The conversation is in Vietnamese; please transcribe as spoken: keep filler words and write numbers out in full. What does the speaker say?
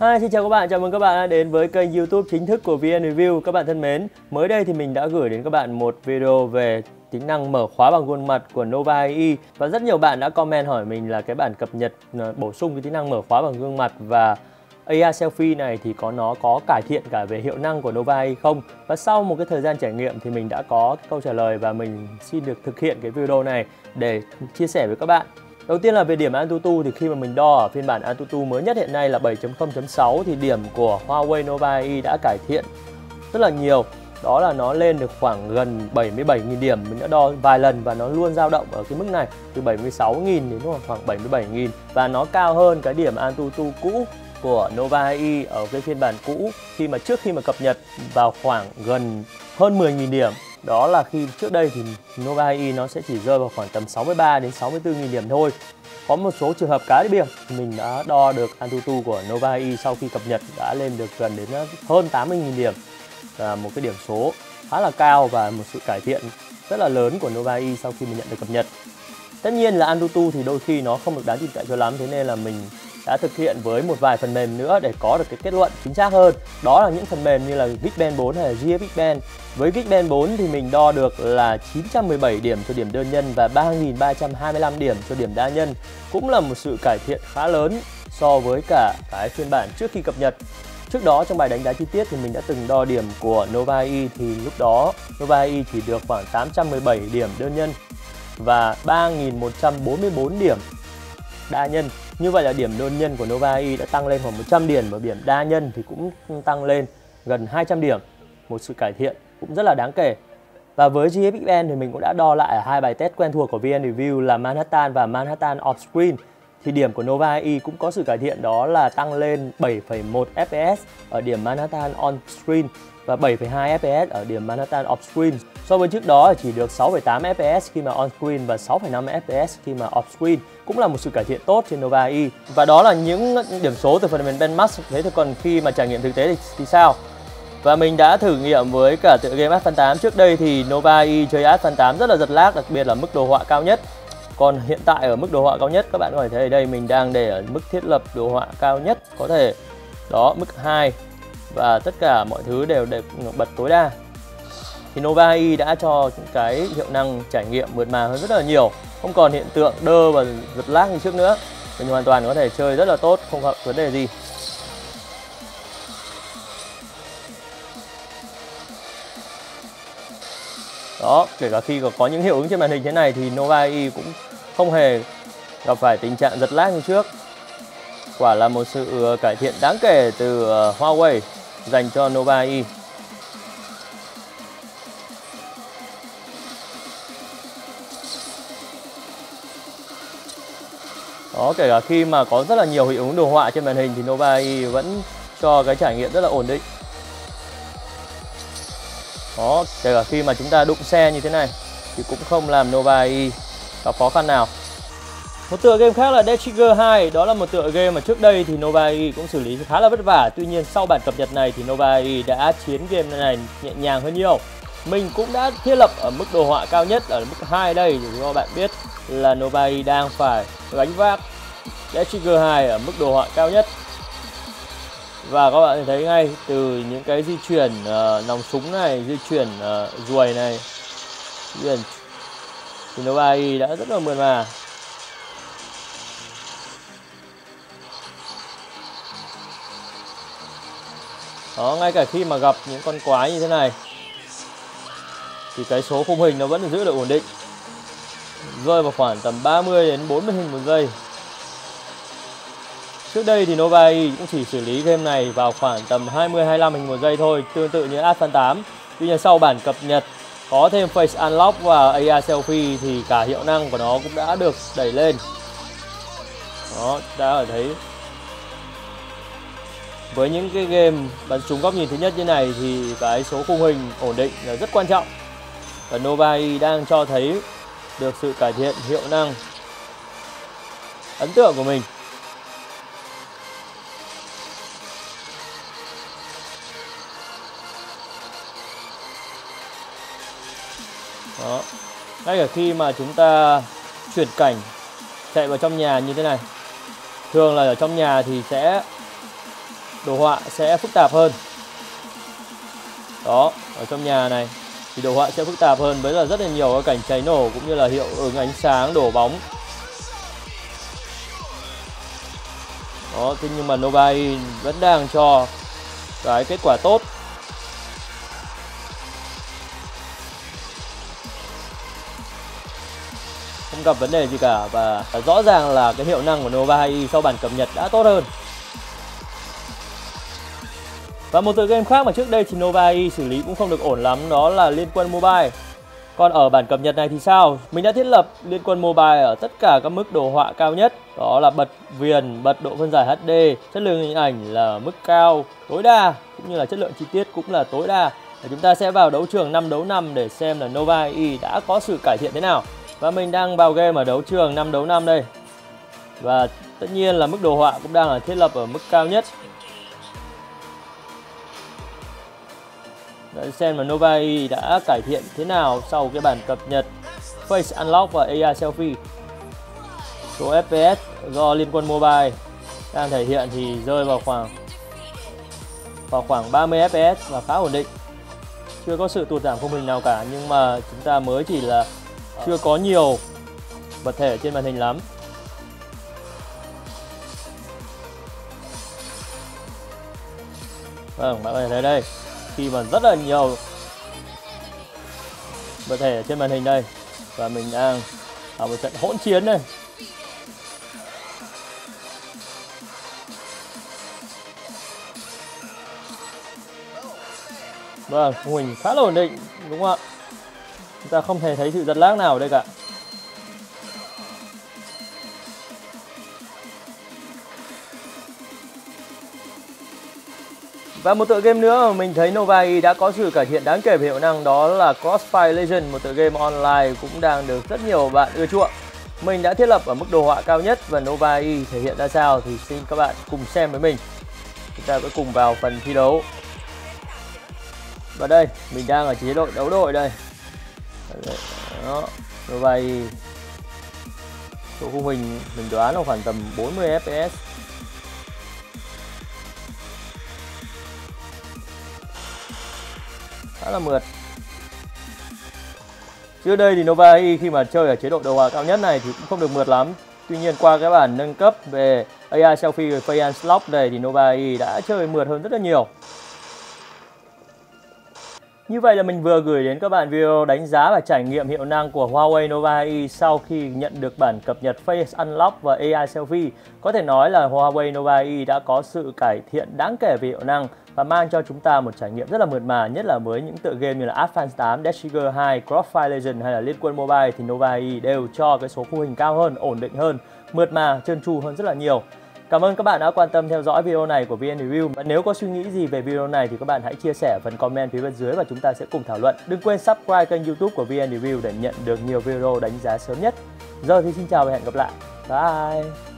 Hi, xin chào các bạn, chào mừng các bạn đã đến với kênh YouTube chính thức của VnReview. Các bạn thân mến, mới đây thì mình đã gửi đến các bạn một video về tính năng mở khóa bằng khuôn mặt của Nova hai i và rất nhiều bạn đã comment hỏi mình là cái bản cập nhật bổ sung cái tính năng mở khóa bằng gương mặt và a rờ Selfie này thì có nó có cải thiện cả về hiệu năng của Nova hai i không? Và sau một cái thời gian trải nghiệm thì mình đã có câu trả lời và mình xin được thực hiện cái video này để chia sẻ với các bạn. Đầu tiên là về điểm Antutu, thì khi mà mình đo ở phiên bản Antutu mới nhất hiện nay là bảy chấm không chấm sáu thì điểm của Huawei Nova hai i đã cải thiện rất là nhiều. Đó là nó lên được khoảng gần bảy mươi bảy nghìn điểm, mình đã đo vài lần và nó luôn dao động ở cái mức này từ bảy mươi sáu nghìn đến khoảng bảy mươi bảy nghìn và nó cao hơn cái điểm Antutu cũ của Nova hai i ở cái phiên bản cũ khi mà trước khi mà cập nhật vào khoảng gần hơn mười nghìn điểm. Đó là khi trước đây thì Nova hai i nó sẽ chỉ rơi vào khoảng tầm sáu mươi ba đến sáu mươi tư nghìn điểm thôi. Có một số trường hợp cá biệt mình đã đo được Antutu của Nova hai i sau khi cập nhật đã lên được gần đến hơn tám mươi nghìn điểm. Và một cái điểm số khá là cao và một sự cải thiện rất là lớn của Nova hai i sau khi mình nhận được cập nhật. Tất nhiên là Antutu thì đôi khi nó không được đáng tin cậy cho lắm, thế nên là mình đã thực hiện với một vài phần mềm nữa để có được cái kết luận chính xác hơn. Đó là những phần mềm như là GeekBench bốn hay là GFXBench. Với GeekBench bốn thì mình đo được là chín trăm mười bảy điểm cho điểm đơn nhân và ba nghìn ba trăm hai mươi lăm điểm cho điểm đa nhân. Cũng là một sự cải thiện khá lớn so với cả cái phiên bản trước khi cập nhật. Trước đó trong bài đánh giá chi tiết thì mình đã từng đo điểm của Nova hai i thì lúc đó Nova hai i chỉ được khoảng tám trăm mười bảy điểm đơn nhân và ba nghìn một trăm bốn mươi tư điểm đa nhân. Như vậy là điểm đơn nhân của Nova hai i đã tăng lên khoảng một trăm điểm và điểm đa nhân thì cũng tăng lên gần hai trăm điểm. Một sự cải thiện cũng rất là đáng kể. Và với GFXBench thì mình cũng đã đo lại ở hai bài test quen thuộc của VnReview là Manhattan và Manhattan Off Screen. Thì điểm của Nova hai i cũng có sự cải thiện, đó là tăng lên bảy phẩy một ép pê ét ở điểm Manhattan On Screen và bảy phẩy hai ép pê ét ở điểm Manhattan Off Screen. So với trước đó chỉ được sáu phẩy tám ép pê ét khi mà On Screen và sáu phẩy năm ép pê ét khi mà Off Screen, cũng là một sự cải thiện tốt trên Nova hai i. Và đó là những điểm số từ phần mềm BenchMark. Thế thì còn khi mà trải nghiệm thực tế thì, thì sao? Và mình đã thử nghiệm với cả tựa game Asphalt tám trước đây thì Nova hai i chơi Asphalt tám rất là giật lag, đặc biệt là mức đồ họa cao nhất. Còn hiện tại ở mức đồ họa cao nhất các bạn có thể thấy ở đây mình đang để ở mức thiết lập đồ họa cao nhất có thể. Đó, mức hai và tất cả mọi thứ đều được bật tối đa. Thì Nova hai i đã cho cái hiệu năng trải nghiệm mượt mà hơn rất là nhiều. Không còn hiện tượng đơ và giật lag như trước nữa. Mình hoàn toàn có thể chơi rất là tốt, không gặp vấn đề gì. Đó, kể cả khi có những hiệu ứng trên màn hình thế này thì Nova hai i cũng không hề gặp phải tình trạng giật lag như trước. Quả là một sự cải thiện đáng kể từ Huawei dành cho Nova hai i. Đó, kể cả khi mà có rất là nhiều hiệu ứng đồ họa trên màn hình thì Nova hai i vẫn cho cái trải nghiệm rất là ổn định. Đó, kể cả khi mà chúng ta đụng xe như thế này thì cũng không làm Nova hai i gặp khó khăn nào. Một tựa game khác là Dead Trigger hai, đó là một tựa game mà trước đây thì Nova hai i cũng xử lý khá là vất vả. Tuy nhiên sau bản cập nhật này thì Nova hai i đã chiến game này nhẹ nhàng hơn nhiều. Mình cũng đã thiết lập ở mức đồ họa cao nhất ở mức hai đây để cho bạn biết là Nova hai i đang phải gánh vác Dead Trigger hai ở mức đồ họa cao nhất. Và các bạn thấy ngay từ những cái di chuyển uh, nòng súng này, di chuyển uh, ruồi này, di chuyển thì Nova hai i đã rất là mượt mà. Đó, ngay cả khi mà gặp những con quái như thế này thì cái số khung hình nó vẫn giữ được ổn định, rơi vào khoảng tầm ba mươi đến bốn mươi hình một giây. Trước đây thì Nova hai i cũng chỉ xử lý game này vào khoảng tầm hai mươi đến hai mươi lăm hình một giây thôi, tương tự như Asphalt tám. Tuy nhiên sau bản cập nhật có thêm Face Unlock và a rờ Selfie thì cả hiệu năng của nó cũng đã được đẩy lên. Đó, đã thấy với những cái game bắn súng góc nhìn thứ nhất như này thì cái số khung hình ổn định là rất quan trọng. Và Nova hai i đang cho thấy được sự cải thiện hiệu năng ấn tượng của mình. Đó. Ngay cả khi mà chúng ta chuyển cảnh chạy vào trong nhà như thế này, thường là ở trong nhà thì sẽ đồ họa sẽ phức tạp hơn. Đó, ở trong nhà này thì đồ họa sẽ phức tạp hơn, với là rất là nhiều cảnh cháy nổ cũng như là hiệu ứng ánh sáng, đổ bóng. Đó, thế nhưng mà Nova i vẫn đang cho cái kết quả tốt. Không gặp vấn đề gì cả, và rõ ràng là cái hiệu năng của Nova i sau bản cập nhật đã tốt hơn. Và một tựa game khác mà trước đây thì Nova i xử lý cũng không được ổn lắm, đó là Liên Quân Mobile. Còn ở bản cập nhật này thì sao? Mình đã thiết lập Liên Quân Mobile ở tất cả các mức đồ họa cao nhất. Đó là bật viền, bật độ phân giải hát đê, chất lượng hình ảnh là mức cao tối đa, cũng như là chất lượng chi tiết cũng là tối đa. Và chúng ta sẽ vào đấu trường năm đấu năm để xem là Nova i đã có sự cải thiện thế nào. Và mình đang vào game ở đấu trường năm đấu năm đây. Và tất nhiên là mức đồ họa cũng đang ở thiết lập ở mức cao nhất. Để xem là Nova i đã cải thiện thế nào sau cái bản cập nhật Face Unlock và a rờ Selfie. Số ép pê ét do Liên Quân Mobile đang thể hiện thì rơi vào khoảng vào khoảng ba mươi ép pê ét và khá ổn định. Chưa có sự tụt giảm khung hình nào cả, nhưng mà chúng ta mới chỉ là chưa có nhiều vật thể trên màn hình lắm. Vâng, bạn có thể thấy đây, khi mà rất là nhiều vật thể trên màn hình đây, và mình đang ở một trận hỗn chiến đây. Vâng, khung hình khá là ổn định, đúng không ạ? Chúng ta không hề thấy sự giật lag nào ở đây cả. Và một tựa game nữa mà mình thấy Nova i đã có sự cải thiện đáng kể về hiệu năng, đó là Crossfire Legends, một tựa game online cũng đang được rất nhiều bạn ưa chuộng. Mình đã thiết lập ở mức đồ họa cao nhất, và Nova i thể hiện ra sao thì xin các bạn cùng xem với mình. Chúng ta sẽ cùng vào phần thi đấu. Và đây, mình đang ở chế độ đấu đội đây. Đó, Nova i số khung hình mình đoán là khoảng tầm bốn mươi ép pê ét. Khá là mượt. Trước đây thì Nova i khi mà chơi ở chế độ đồ họa cao nhất này thì cũng không được mượt lắm. Tuy nhiên qua cái bản nâng cấp về a rờ Selfie và Face Unlock này thì Nova i đã chơi mượt hơn rất là nhiều. Như vậy là mình vừa gửi đến các bạn video đánh giá và trải nghiệm hiệu năng của Huawei Nova i sau khi nhận được bản cập nhật Face Unlock và a rờ Selfie. Có thể nói là Huawei Nova i đã có sự cải thiện đáng kể về hiệu năng và mang cho chúng ta một trải nghiệm rất là mượt mà, nhất là với những tựa game như là Asphalt tám, Dead Trigger hai, Crossfire Legends hay là Liên Quân Mobile thì Nova i đều cho cái số khung hình cao hơn, ổn định hơn, mượt mà, trơn tru hơn rất là nhiều. Cảm ơn các bạn đã quan tâm theo dõi video này của VnReview. Và nếu có suy nghĩ gì về video này thì các bạn hãy chia sẻ phần comment phía bên dưới và chúng ta sẽ cùng thảo luận. Đừng quên subscribe kênh YouTube của VnReview để nhận được nhiều video đánh giá sớm nhất. Giờ thì xin chào và hẹn gặp lại. Bye!